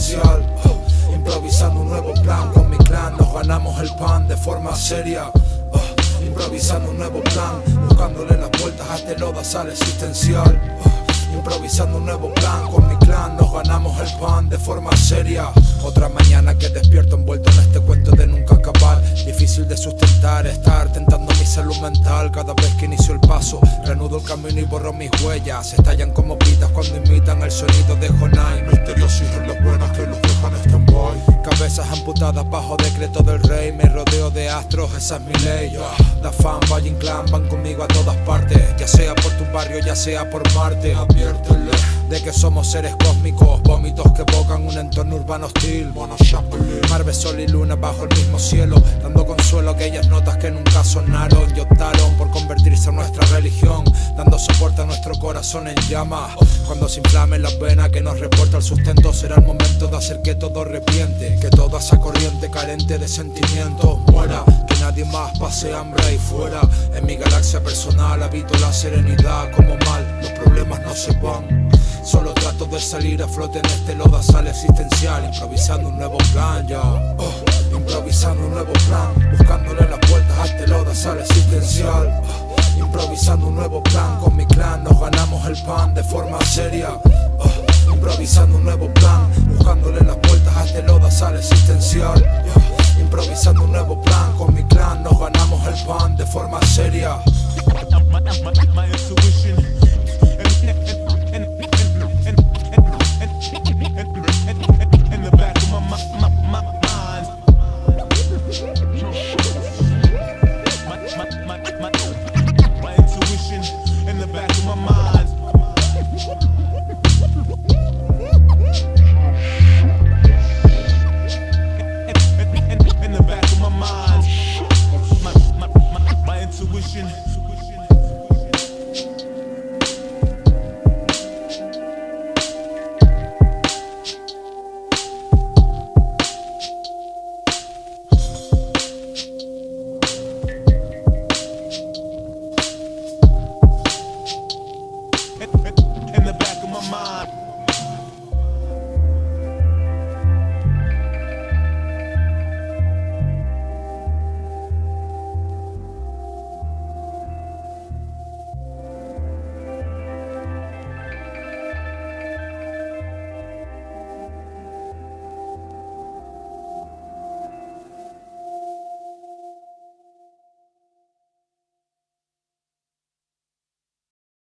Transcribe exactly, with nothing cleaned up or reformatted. esencial. uh, Improvisando un nuevo plan con mi clan, nos ganamos el pan de forma seria. uh, Improvisando un nuevo plan, buscándole las vueltas hasta el lodazal existencial. uh, Improvisando un nuevo plan con mi clan, nos ganamos el pan de forma seria. Otra mañana que despierto envuelto en este cuento de nunca acabar, difícil de sustentar, estar tentando mi salud mental. Cada vez que inicio el paso, reanudo el camino y borro mis huellas. Se estallan como pitas cuando imitan el sonido de Jonai. Misteriosos en las buenas que los dejan stand-by. Cabezas amputadas bajo decreto del rey. Me rodeo de astros, esa es mi ley. Da fan, Valle Inclán, van conmigo a todas partes. Ya sea por tu barrio, ya sea por Marte. Adviértele de que somos seres cósmicos, vómitos que evocan un entorno urbano hostil. Marve, sol y luna bajo el mismo cielo, dando consuelo a aquellas notas que nunca sonaron y optaron por convertirse en nuestra religión, dando soporte a nuestro corazón en llamas. Cuando se inflamen las venas que nos reporta el sustento, será el momento de hacer que todo reviente, que toda esa corriente carente de sentimientos muera, que nadie más pase hambre ahí fuera. En mi galaxia personal habito la serenidad, como mal los problemas no se van. Solo trato de salir a flote en este lodazal existencial. Improvisando un nuevo plan, ya. Uh, improvisando un nuevo plan, buscándole las vueltas a este lodazal existencial. Uh, improvisando un nuevo plan, con mi clan nos ganamos el pan de forma seria. Uh, improvisando